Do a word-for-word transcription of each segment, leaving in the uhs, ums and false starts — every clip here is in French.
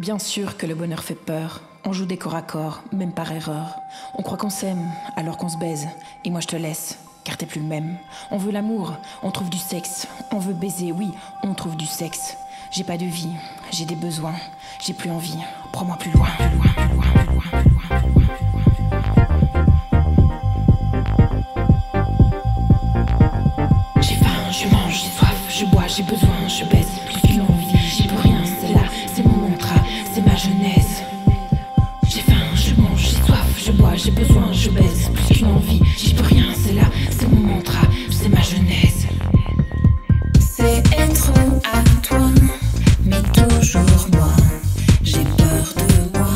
Bien sûr que le bonheur fait peur. On joue des corps à corps, même par erreur. On croit qu'on s'aime, alors qu'on se baise. Et moi je te laisse, car t'es plus le même. On veut l'amour, on trouve du sexe. On veut baiser, oui, on trouve du sexe. J'ai pas de vie, j'ai des besoins. J'ai plus envie, prends-moi plus loin, plus loin, plus loin, plus loin, plus loin, plus loin. Je mange, j'ai soif, je bois, j'ai besoin, je baisse, plus qu'une envie, j'y peux rien, c'est là, c'est mon mantra, c'est ma jeunesse. J'ai faim, je mange, j'ai soif, je bois, j'ai besoin, je baisse, plus qu'une envie, j'y peux rien, c'est là, c'est mon mantra, c'est ma jeunesse. C'est être à toi, mais toujours moi, j'ai peur de moi,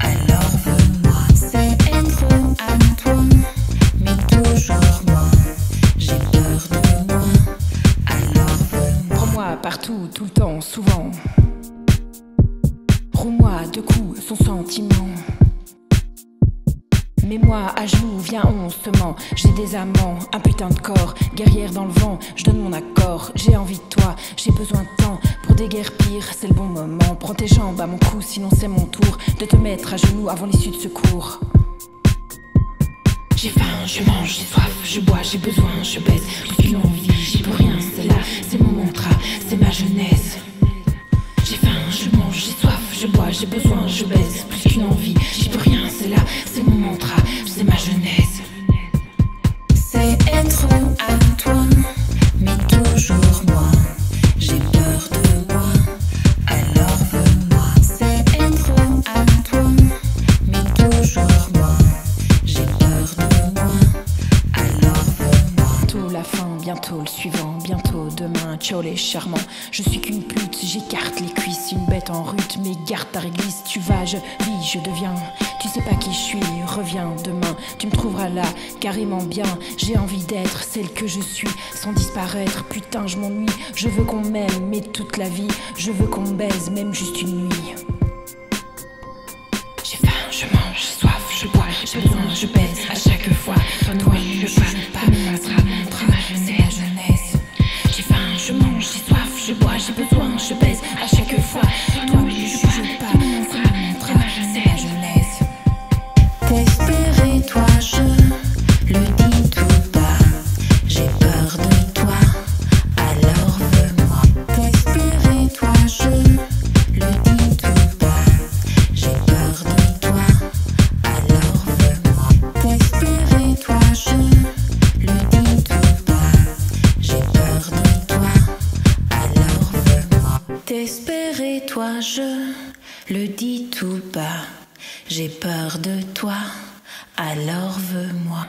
alors veux moi. C'est être à toi, mais toujours moi, j'ai peur de moi. Partout, tout le temps, souvent. Roue-moi de coups son sentiment. Mets-moi à genoux, viens on se ment. J'ai des amants, un putain de corps. Guerrière dans le vent, je donne mon accord. J'ai envie de toi, j'ai besoin de temps. Pour déguerpir, c'est le bon moment. Prends tes jambes à mon cou, sinon c'est mon tour de te mettre à genoux avant l'issue de secours. J'ai faim, je mange, j'ai soif, je bois, j'ai besoin, je baisse, plus qu'une envie, j'y peux rien, c'est là, c'est mon mantra, c'est ma jeunesse. J'ai faim, je mange, j'ai soif, je bois, j'ai besoin, je baisse, plus qu'une envie, j'y peux rien, c'est là, c'est mon mantra, c'est ma jeunesse. C'est être à toi, mais toujours moi, j'ai peur de moi, alors veux moi. C'est être à toi, mais toujours moi. Bientôt le suivant, bientôt demain, ciao les charmants. Je suis qu'une pute, j'écarte les cuisses, une bête en rut, mais garde ta réglisse. Tu vas, je vis, je deviens, tu sais pas qui je suis, reviens demain. Tu me trouveras là, carrément bien, j'ai envie d'être celle que je suis, sans disparaître, putain je m'ennuie. Je veux qu'on m'aime, mais toute la vie, je veux qu'on me baise, même juste une nuit. J'ai faim, je mange, j'ai soif, je bois, j'ai besoin, je baise à chaque fois. Toi, toi, je ne juge pas, je bois, j'ai besoin, je baise à chaque fois. Toi, je juge pas, mon frère, mon frère, c'est la jeunesse. T'espérer, toi, je le dis tout bas. J'ai peur de toi, alors veux-moi. T'espérer, toi, je le dis tout bas. J'ai peur de toi, alors veux-moi. T'espérer, toi, je le dis tout bas. J'ai peur de toi. T'espérer, toi, je le dis tout bas. J'ai peur de toi, alors veux-moi.